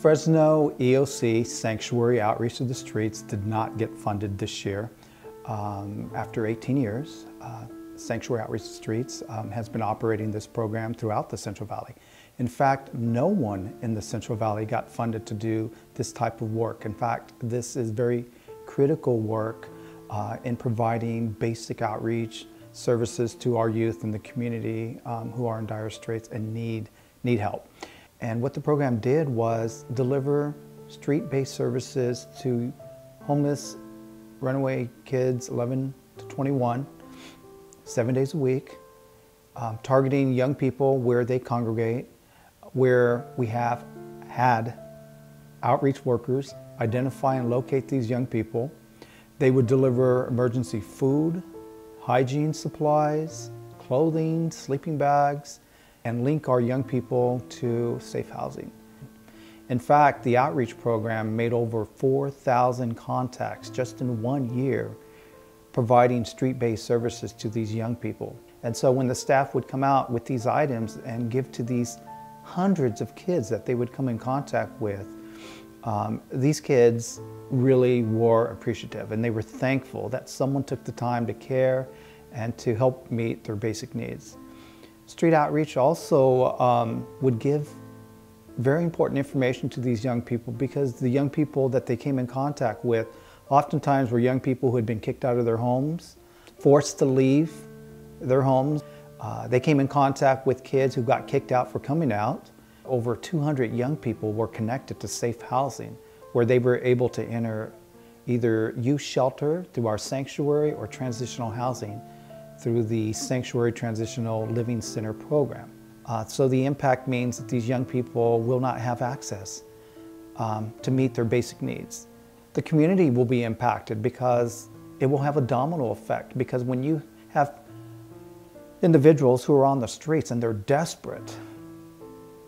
Fresno EOC, Sanctuary Outreach of the Streets, did not get funded this year. After 18 years, Sanctuary Outreach of the Streets has been operating this program throughout the Central Valley. In fact, no one in the Central Valley got funded to do this type of work. In fact, this is very critical work in providing basic outreach services to our youth in the community who are in dire straits and need help. And what the program did was deliver street-based services to homeless runaway kids 11 to 21, 7 days a week, targeting young people where they congregate, where we have had outreach workers identify and locate these young people. They would deliver emergency food, hygiene supplies, clothing, sleeping bags, and link our young people to safe housing. In fact, the outreach program made over 4,000 contacts just in 1 year, providing street-based services to these young people. And so when the staff would come out with these items and give to these hundreds of kids that they would come in contact with, these kids really were appreciative, and they were thankful that someone took the time to care and to help meet their basic needs. Street outreach also would give very important information to these young people, because the young people that they came in contact with oftentimes were young people who had been kicked out of their homes, forced to leave their homes. They came in contact with kids who got kicked out for coming out. Over 200 young people were connected to safe housing, where they were able to enter either youth shelter through our sanctuary or transitional housing through the Sanctuary Transitional Living Center program. So the impact means that these young people will not have access to meet their basic needs. The community will be impacted because it will have a domino effect, because when you have individuals who are on the streets and they're desperate,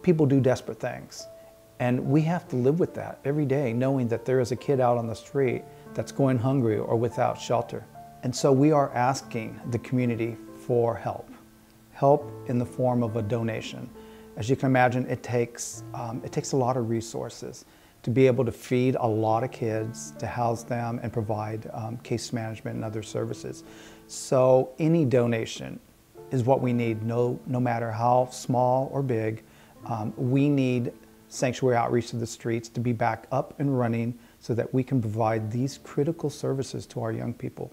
people do desperate things. And we have to live with that every day, knowing that there is a kid out on the street that's going hungry or without shelter. And so we are asking the community for help. Help in the form of a donation. As you can imagine, it takes a lot of resources to be able to feed a lot of kids, to house them, and provide case management and other services. So any donation is what we need, no matter how small or big. We need Sanctuary Outreach of the Streets to be back up and running so that we can provide these critical services to our young people.